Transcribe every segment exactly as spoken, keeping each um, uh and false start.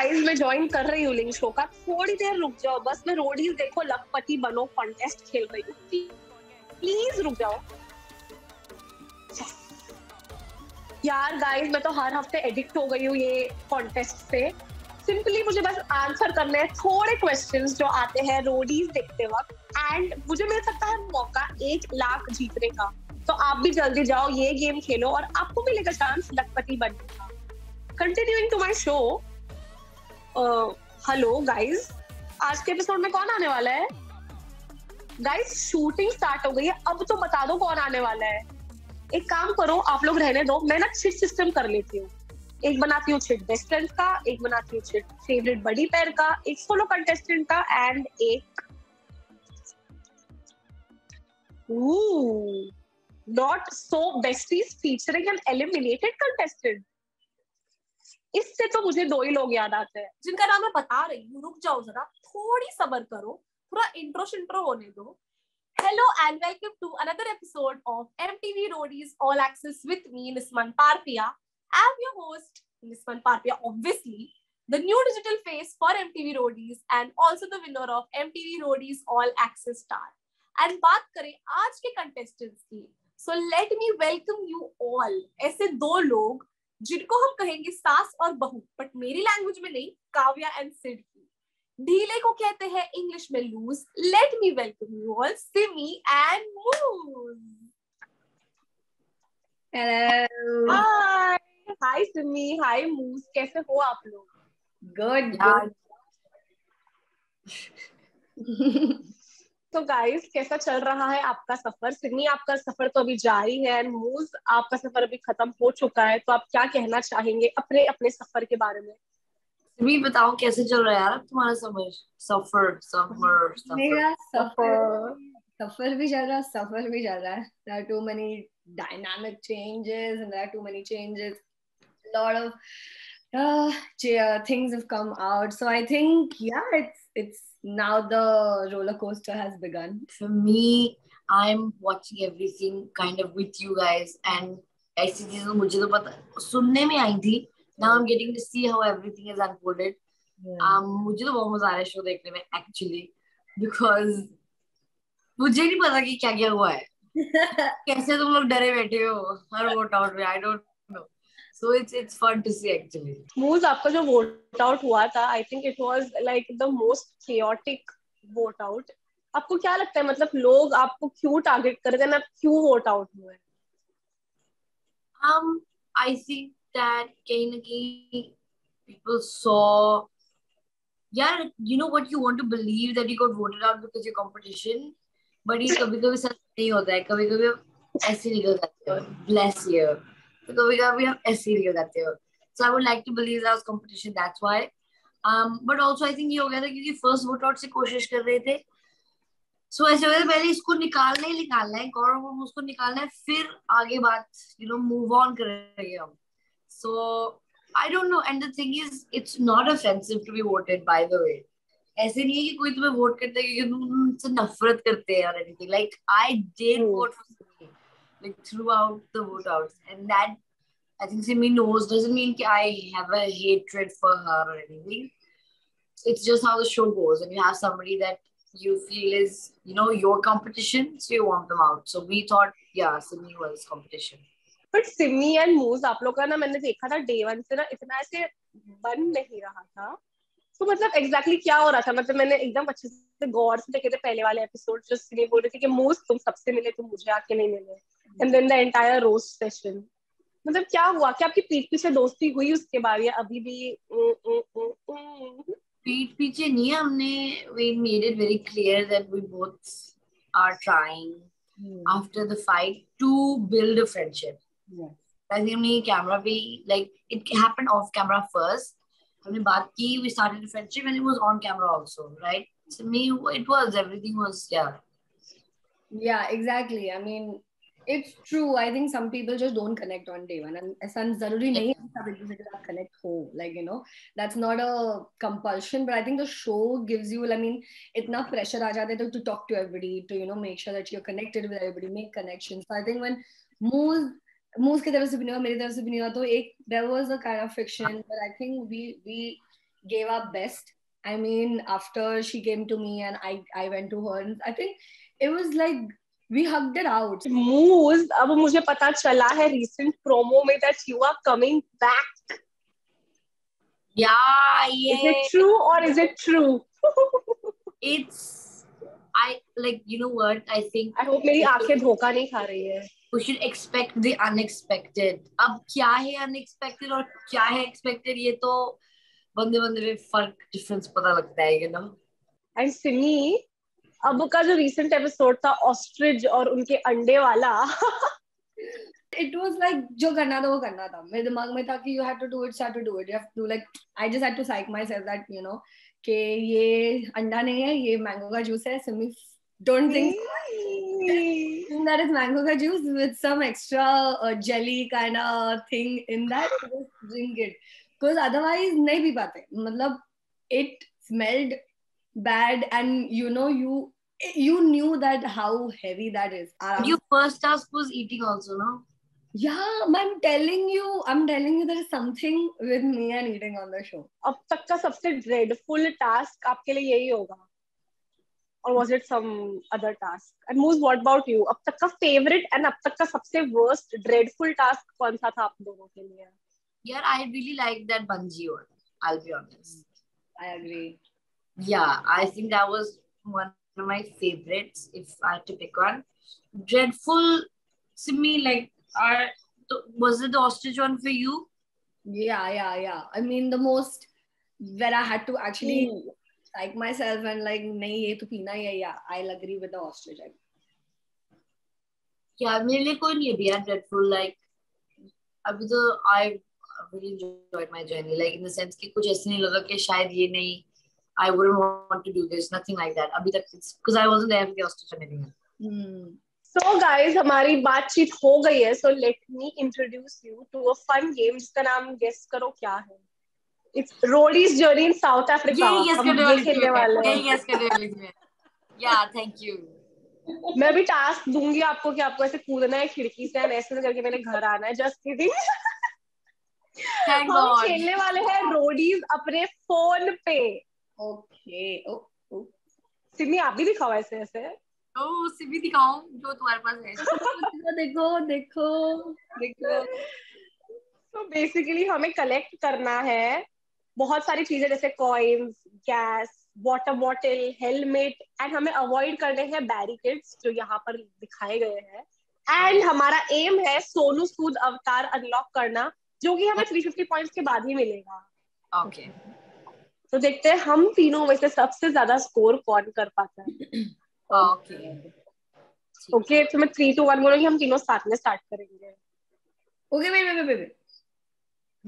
Guys मैं join कर रही हूँ लिंक शो का, थोड़ी देर रुक जाओ बस, मैं रोडीज देखो लखपति बनो कॉन्टेस्ट खेल रही हूँ, प्लीज रुक जाओ यार। गाइस मैं तो हर हफ्ते एडिक्ट हो गई हूँ ये कॉन्टेस्ट से, सिंपली मुझे बस आंसर करने हैं थोड़े क्वेश्चंस जो आते हैं रोडीज देखते वक्त, एंड मुझे मिल सकता है मौका एक लाख जीतने का। तो आप भी जल्दी जाओ ये गेम खेलो और आपको मिलेगा चांस लखपति बनने का। Continuing to my show, hello guys, आज के एपिसोड में कौन आने वाला है? गाइज शूटिंग स्टार्ट हो गई है, अब तो बता दो कौन आने वाला है। एक काम करो आप लोग रहने दो, मैं ना चिट सिस्टम कर लेती हूँ, एक बनाती हूँ चिट बेस्ट फ्रेंड का, एक बनाती हूँ चिट फेवरेट बडी पेयर का, एक सोलो कंटेस्टेंट का एंड एक Ooh, not so besties featuring an eliminated contestant. इससे तो मुझे दो ही लोग याद आते हैं जिनका नाम मैं बता रही हूँ, रुक जाओ जरा, थोड़ी सबर करो, थोड़ा इंट्रो शिंट्रो होने दो। Hello and welcome to another episode of M T V Roadies All Access with me, Nisman Parpia. I'm your host, Nisman Parpia, obviously the new digital face for M T V Roadies and also the winner of M T V Roadies All Access Star. और बात करें आज के contestants की, so let me welcome you all, ऐसे दो लोग जिनको हम कहेंगे सास और बहू, बट मेरी लैंग्वेज में नहीं, काव्या एंड सिड की। ढीले को कहते हैं इंग्लिश में loose. Let me welcome you all, Simi and मूज। Hello, hi hi Simi, hi मूज, कैसे हो आप लोग? गुड। तो गाइस कैसा चल रहा है आपका सफर? सिमी आपका सफर तो अभी जारी है एंड मूज आपका सफर अभी खत्म हो चुका है, तो आप क्या कहना चाहेंगे अपने अपने सफर के बारे में? सिमी बताओ कैसे चल रहा है यार तुम्हारा सफर? सफर सफर सफर मेरा सफर सफर भी चल रहा सफर भी चल रहा है। There are too many dynamic changes and there are too many changes. A lot of uh, things have come out. So I think yeah, it's it's now the roller coaster has begun. For me, I'm watching everything kind of with you guys, and ऐसी चीजें मुझे तो पता सुनने में आई थी. Now I'm getting to see how everything is unfolded. Um, मुझे तो बहुत मजा आ रहा है शो देखने में actually, because मुझे नहीं पता कि क्या क्या हुआ है. कैसे तुम लोग डरे बैठे हो हर वोट आउट में? I don't know. So it's it's fun to see actually. Moose, आपका जो vote out हुआ था, I think it was like the most chaotic vote out. आपको क्या लगता है मतलब लोग आपको क्यों target कर रहे हैं, आप क्यों vote out हुए? Um, I think that कहीं ना कहीं people saw, yeah, you know what, you want to believe that you got voted out because your competition, but ये कभी-कभी सच नहीं होता है, कभी-कभी ऐसे निकल जाते हो. Bless you. So we have we have essay that there. So I would like to believe that was competition. That's why. Um, but also I think ये हो गया था क्योंकि first vote out से कोशिश कर रहे थे. So ऐसे हो गया पहले इसको निकालना ही निकालना है, और वो उसको निकालना है, फिर आगे बात you know move on करेंगे हम. So I don't know. And the thing is, it's not offensive to be voted by the way. ऐसे नहीं है कि कोई तुम्हें vote करता है क्योंकि तुम उनसे नफरत करते हैं or anything. Like I did vote for somebody. Like throughout the vote outs, and that I think Simi knows doesn't mean that I have a hatred for her or anything. It's just how the show goes, and you have somebody that you feel is you know your competition, so you want them out. So we thought, yeah, Simi was competition. But Simi and Moose, आप लोग का ना मैंने देखा था day one से ना इतना ऐसे बन नहीं रहा था. तो मतलब exactly क्या हो रहा था? मतलब मैंने एकदम अच्छे से गौर से देखे थे पहले वाले एपिसोड, जो Simi बोल रही थी कि Moose तुम सबसे मिले, तुम मुझे आके नहीं मिले. And then the entire roast session. मतलब क्या हुआ? क्या आपकी पीठ पीछे दोस्ती हुई उसके बाद या अभी भी? पीठ पीछे नहीं, हमने we made it very clear that we both are trying hmm. after the fight to build a friendship. Yes. I think हमने कैमरा भी like it happened off camera first. हमने बात की, we started a friendship and it was on camera also, right? So me, it was everything was yeah. Yeah, exactly. I mean. It's true. I think some people just don't connect on day one, and ऐसा जरूरी नहीं है सब एक दूसरे के साथ connect हो. Like you know, that's not a compulsion. But I think the show gives you. I mean, इतना pressure आ जाता है तो to talk to everybody, to you know make sure that you're connected with everybody, make connections. So I think when Moose Moose की तरफ से भी नहीं हुआ, मेरी तरफ से भी नहीं हुआ, तो एक there was a kind of friction. But I think we we gave our best. I mean, after she came to me and I, I went to her, and I think it was like, we hugged it out. Moose, अब मुझे पता चला है recent promo में that you are coming back. Yeah, yeah. Is it true or is it true? It's, I like, you know what, I think. I hope मेरी आँखें धोखा नहीं खा रही है. We should expect the unexpected. अब क्या है unexpected और क्या है expected, ये तो बंदे बंदे में फर्क difference पता लगता है, you know. And Simi, अब का जो recent episode था ostrich और उनके अंडे वाला, it was like जो करना था वो करना था. मेरे दिमाग में था कि you have to do it, you have to do it, you have to like, I just had to psych myself that you know कि ये अंडा नहीं है, ये mango का juice है. Simi, don't think that is mango का juice with some extra uh, jelly kind of thing in that. Just drink it, because otherwise नहीं पी पाते. मतलब it smelled bad, and you know you you knew that how heavy that is. Your first task was eating also, no? Yeah, I'm telling you, I'm telling you there is something with me and eating on the show. अब तक का सबसे dreadful task आपके लिए यही होगा. Or was it some other task? And Moose, what about you? अब तक का favorite and अब तक का सबसे worst dreadful task कौन सा था आप दोनों के लिए? Yeah, I really liked that bungee one. I'll be honest. I agree. Yeah, I think that was one of my favorites, if I had to pick one. Dreadful, Simi, like, are, was it the ostrich one for you? Yeah, yeah, yeah. I mean, the most where I had to actually mm. like myself and like, nahi, ye to peena hai, yeah, I'll agree with the ostrich. Yeah, mere ko nahi bhi dreadful, like, abhi to I really enjoyed my journey, like, in the sense ki kuch aise nahi laga ki shayad ye nahi, I wouldn't want to do this, nothing like that. Abhi tak, because I wasn't there for the ostrich or anything. Mm. So guys, हमारी बातचीत हो गई है. So let me introduce you to a fun game जिसका नाम guess करो क्या है. It's Roadies Journey in South Africa. Yeah, yes, हम ये खेलने वाले हैं. Yes, yes, yeah, thank you. मैं भी task दूंगी आपको कि आपको ऐसे कूदना है खिड़की से और ऐसे करके मैंने घर आना है. Just kidding. Thank God. हम खेलने वाले हैं Roadies अपने phone पे. Okay. Oh, oh. Simi, आप भी दिखाओ ऐसे ऐसे. Oh, Simi दिखाओ जो तुम्हारे पास है. देखो, देखो, देखो. So basically हमें collect करना है बहुत सारी चीजें जैसे coins, gas, water bottle, helmet, and हमें avoid करने हैं barricades जो यहाँ पर दिखाए गए हैं. And हमारा aim है सोनू सूद अवतार unlock करना जो कि हमें three fifty points के बाद ही मिलेगा. Okay. तो देखते हैं हम तीनों में से सबसे ज्यादा स्कोर कौन कर पाता है. ओके ओके, तो मैं थ्री टू वन बोलूंगी. हम तीनों साथ में स्टार्ट करेंगे. Okay baby baby baby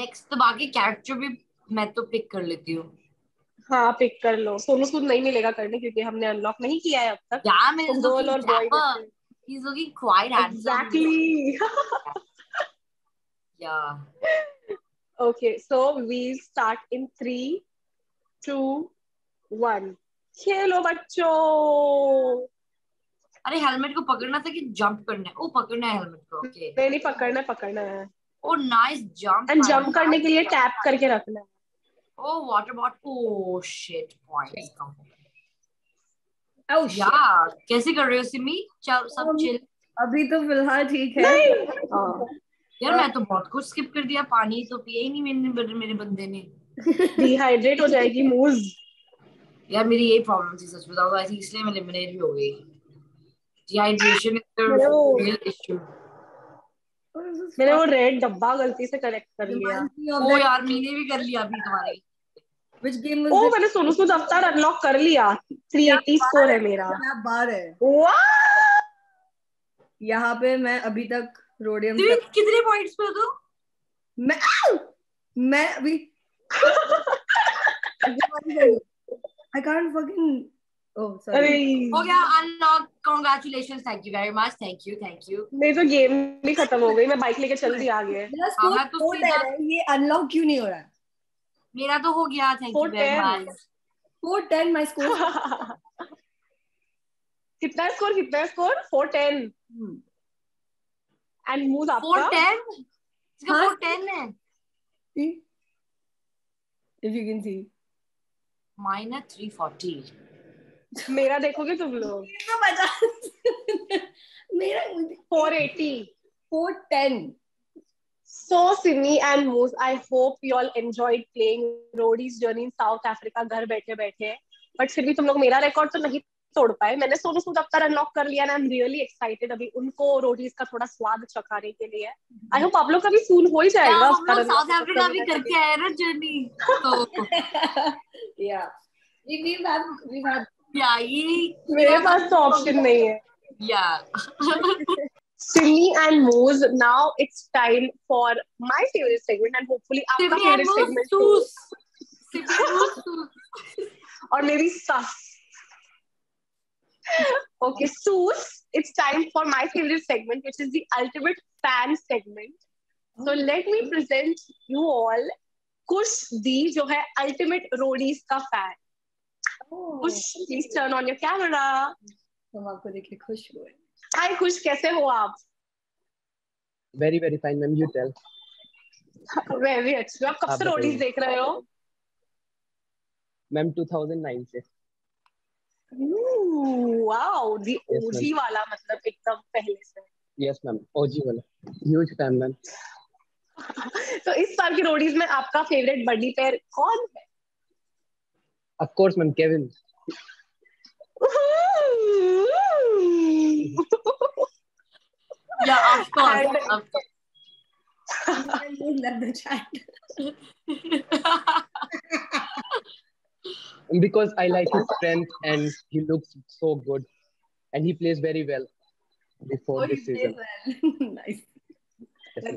next. तो बाकी कैरेक्टर भी मैं तो पिक कर लेती हूँ. हाँ पिक कर लो. सोनू सूद नहीं मिलेगा करने क्योंकि हमने अनलॉक नहीं किया है अब तक. यार मेरे गोल और boy he is looking quite exactly. Yeah okay, so we start in three two one. खेलो बच्चों. अरे हेलमेट को पकड़ना था कि जंप करना है? ओ पकड़ना है हेलमेट को. Okay okay. नहीं पकड़ना पकड़ना है. Oh nice jump. And jump करने के लिए टैप करके रखना है. Oh water bottle. Oh shit points कम. ओ यार कैसे कर रहे हो सिमी? चल सब चिल. अभी तो फिलहाल ठीक है. यार मैं तो बहुत कुछ स्किप कर दिया. पानी तो पिया ही नहीं मैंने, मेरे बंदे ने. डिहाइड्रेट हो जाएगी मूज. यार मेरी यही प्रॉब्लम थी सच बताओ. आई थिंक इसलिए मैं एलिमिनेट भी हो गई. Dehydration is a real issue. मैंने वो रेड डब्बा गलती से कलेक्ट कर लिया. ओ यार मैंने भी कर लिया अभी तुम्हारी व्हिच गेम वाज. ओ मैंने सोनू सूद अवतार अनलॉक कर लिया. three eighty स्कोर है मेरा. क्या बार है. वाह यहां पे मैं अभी तक रोडियम तक कितने पॉइंट्स पे हो? मैं मैं अभी I can't fucking. Oh, sorry. Oh yeah, unlock. Congratulations. Thank you very much. Thank you. Thank you. मेरी तो गेम भी खत्म हो गई. मैं बाइक लेके चल दी आगे. मेरा तो ये unlock क्यों नहीं हो रहा? मेरा तो हो गया. Thank you very much. four ten my score. कितना score? कितना score? four ten. And Moose आपका? four ten. इसका four ten है. If you can see. Mine at three forty. Mera dekhoge tum log. Mera four eighty. four ten. So Simi and Moose, I hope you all enjoyed playing Roadies Journey in South Africa घर बैठे बैठे. But फिर भी तुम लोग मेरा record तो नहीं तोड़ पाए. मैंने सोनू सूद अब तक unlock कर लिया and I'm really excited अभी उनको रोडीज का थोड़ा स्वाद चखाने के लिए. I hope आप लोग का भी soon हो ही जाएगा. हम लोग South Africa भी करके आए ना journey. Yeah. We have we have. Yeah. ये मेरे पास तो option नहीं है. Yeah. Simi and Moose, now it's time for my favorite segment and hopefully our favorite segment too. Simi and Moose. Or maybe Sus. Okay, Soos, it's time for my favorite segment, which is the ultimate fan segment. So let me present you all Kushdi, who is ultimate Roadies ka fan. Oh, Kush, please turn on your camera. Hi Kush, kaise ho aap? Very, very fine, ma'am. You tell. Very अच्छा. आप कब से Roadies देख रहे हो? Ma'am, two thousand nine से. Ooh, wow, the yes, O G वाला मतलब एकदम पहले से. Yes ma'am, O G वाला. Huge fan ma'am. तो इस साल की Roadies में आपका favorite buddy pair कौन है? Of course ma'am, Kevin. Yeah, of course. And, of course. I love the child. Because I like his strength and he looks so good and he plays very well before oh, this season. Well. Nice. Yes,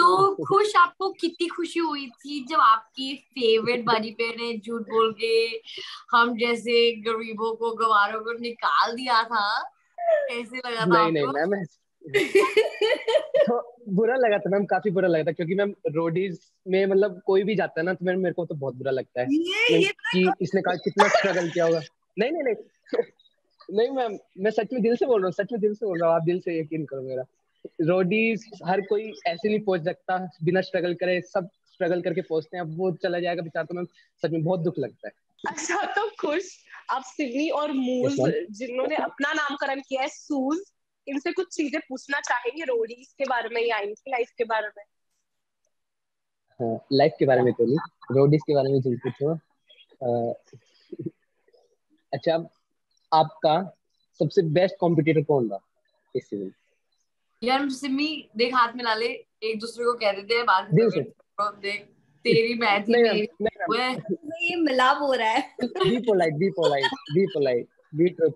so, Kush, आपको कितनी खुशी हुई थी जब आपकी favorite buddy pair ने झूठ बोल के हम जैसे गरीबों को गवारों को निकाल दिया था? कैसे लगा था नहीं, आपको? नहीं नहीं मैम तो बुरा लगा था मैम काफी बुरा लगा था क्योंकि मैम रोडीज में मतलब कोई भी जाता है ना तो मैम मेरे को तो बहुत बुरा लगता है ये, ये कि इसने कहा कितना स्ट्रगल किया होगा नहीं नहीं नहीं नहीं मैम मैं सच में दिल से बोल रहा हूँ सच में दिल से बोल रहा हूँ आप दिल से यकीन करो मेरा रोडीज हर कोई ऐसे नहीं पहुंच सकता बिना स्ट्रगल करे सब स्ट्रगल करके पहुंचते हैं अब वो चला जाएगा बेचारा तो मैम सच में बहुत दुख लगता है अच्छा तो खुश आप सिमी और मूज जिन्होंने अपना नामकरण किया है सूज इनसे कुछ चीजें पूछना चाहेंगे रोडीज के बारे में या इनकी लाइफ के बारे में हाँ लाइफ के बारे में तो नहीं रोडीज के बारे में जरूर पूछो अच्छा आपका सबसे बेस्ट कॉम्पिटिटर कौन था इस सीजन यार सिमी देख हाथ मिला ले एक दूसरे को कह देते हैं बात देख तेरी मैच में ये मिलाप हो रहा है be polite be polite be polite be true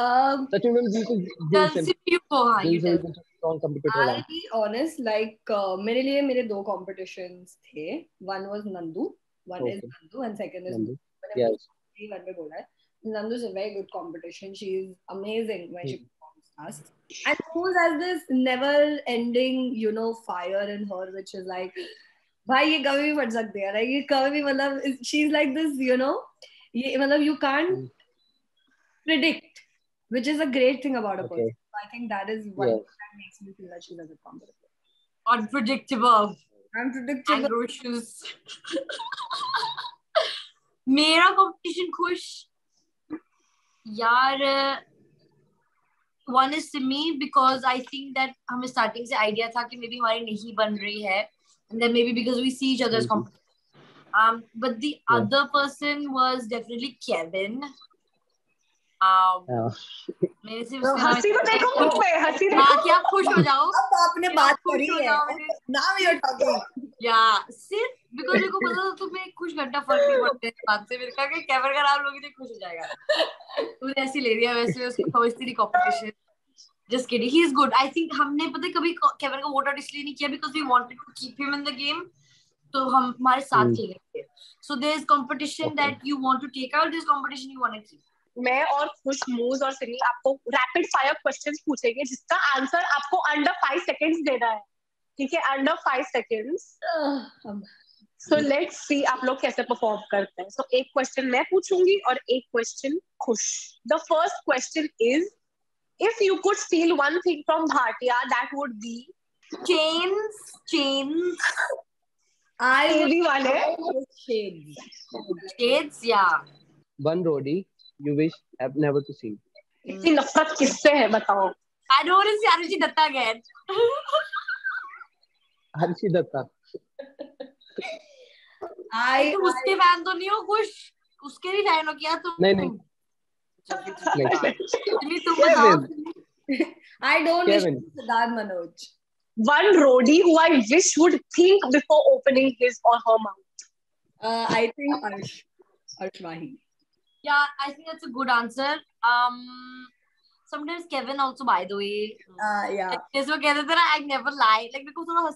um सच में बिल्कुल दिल से strong competitor I'll be honest like uh, मेरे लिए मेरे दो competitions थे one was Nandu one okay. is Nandu and second is Nandu yes one में बोला है Nandu is a very good competition she is amazing when hmm. she performs us and Moose has this never ending you know fire in her which is like भाई ये कभी भी फट सकती है राइट ये कभी भी मतलब she is like this you know ये मतलब you can't predict which is a great thing about a person I think that is what that makes me feel that she is a competitor unpredictable unpredictable रोशियस मेरा competition खुश यार one is Simi because I think that हमें starting से idea था कि may be हमारी नहीं बन रही है And then maybe because we see each other's competition. Um, but the yeah. other person was definitely Kevin. Um, oh. मेरे से उसका हंसी तो देखो मुझ पे हंसी देखो क्या खुश हो जाओ अब आपने बात करी है now you're talking yeah सिर्फ because मेरे को पता था तुम्हें कुछ घंटा फर्क नहीं पड़ता इस बात से मेरे कहा कि Kevin का नाम लोगे तो खुश हो जाएगा तूने ऐसी ले लिया वैसे उसको समझती नहीं competition Just kidding. He is good. I think हमने पता है कभी Kevin को vote out इसलिए नहीं किया because we wanted to keep him in the game. तो हम हमारे साथ खेलेंगे. So there is competition that you want to take out. There is competition you want to keep. मैं और खुश मूज और सिमी आपको rapid fire questions पूछेंगे जिसका answer आपको under five seconds देना है. ठीक है under five seconds. So let's see आप लोग कैसे perform करते हैं. So एक question मैं पूछूंगी और एक question खुश. The first question is If you could steal one thing from Bhatia, that would be chains. Chains. I would wale. Shades. Shades, yeah. One roadie you wish I've never to see. Mm. I don't want to see Arushi Datta again. Arushi Datta. I. उसके fan तो नहीं हो कुछ उसके भी fan हो क्या तुम? नहीं नहीं. नहीं तुम बताओ. I don't wish Siddharth Manoj. One roadie who I wish would think before opening his or her mouth. Uh, I think Arsh. Arsh Mahi. Yeah, I think that's a good answer. Um, sometimes Kevin also, by the way. Uh, yeah. I never lie. Like, because bro,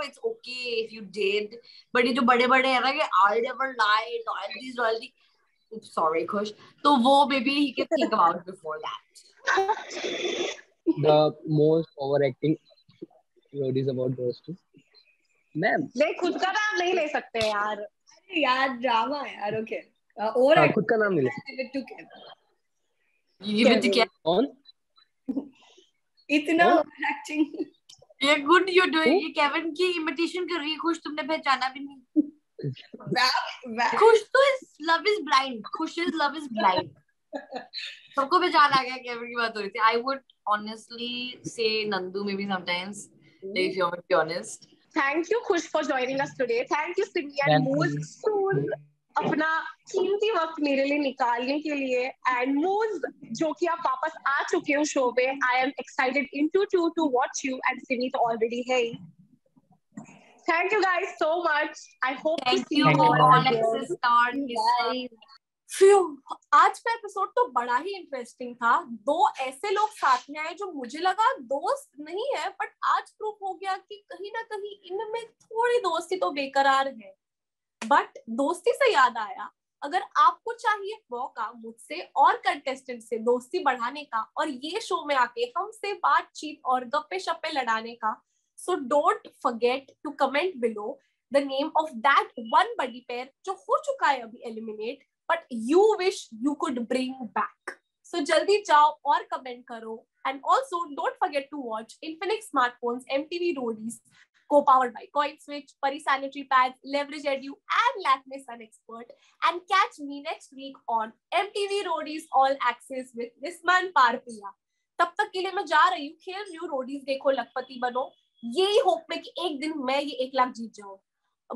it's okay if you did. But it's bade bade I'll never lie. Loyalty, loyalty. Oops, sorry, Kush. So, wo, maybe he can think about it before that. The most overacting. Roadies about those two. Ma'am. नहीं खुद का नाम नहीं ले सकते यार. अरे यार drama है यार okay. और एक खुद का नाम नहीं ले सकते. Give it to Kevin. Give it to Kevin. On. इतना acting. ये good you doing. ये Kevin की imitation कर रही खुश तुमने पहचाना भी नहीं. खुश तो is love is blind. खुश is love is blind. सबको पहचान आ गया Kevin की बात हो रही थी. I would honestly say Nandu maybe sometimes. If you want to be honest. Thank you, Kush, for joining us today. Thank you, Simi and Moose. Soon, अपना कीमती वक्त मेरे लिए निकालने के लिए and Moose, जो कि आप वापस आ चुके हो शो पे, I am excited into to to watch you and Simi तो already है. Thank you guys so much. I hope to see you all Alexis start guys. आज का एपिसोड तो बड़ा ही इंटरेस्टिंग था. दो ऐसे लोग साथ में आए जो मुझे लगा दोस्त नहीं है, बट आज प्रूफ हो गया कि कहीं ना कहीं इनमें थोड़ी दोस्ती तो बेकरार है. बट दोस्ती से याद आया, अगर आपको चाहिए मौका मुझसे और कंटेस्टेंट से दोस्ती बढ़ाने का और ये शो में आके हमसे बातचीत और गप्पे शप्पे लड़ाने का, so don't forget to comment below the name of that one buddy pair जो हो चुका है अभी eliminate but you wish you could bring back. So, jaldi jao aur comment karo. And also, don't forget to watch Infinix Smartphones, M T V Roadies, co-powered by Coin Switch, Pari Sanitary Pads, Leverage Edu, and Lakme Sun Expert. And catch me next week on M T V Roadies All Access with Nisman Parpia. Tab tak ke liye main ja rahi hu. Khel rahi hu Roadies dekho, lakpati bano. Yehi hope mein ki ek din main ye ek lakh jeet jaun.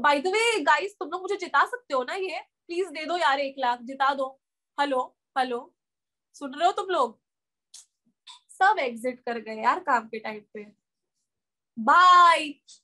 By the way, guys, तुम लोग मुझे जिता सकते हो ना ये? Please दे दो यार एक लाख जिता दो. हेलो हेलो सुन रहे हो तुम लोग? सब एग्जिट कर गए यार काम के टाइम पे. बाय.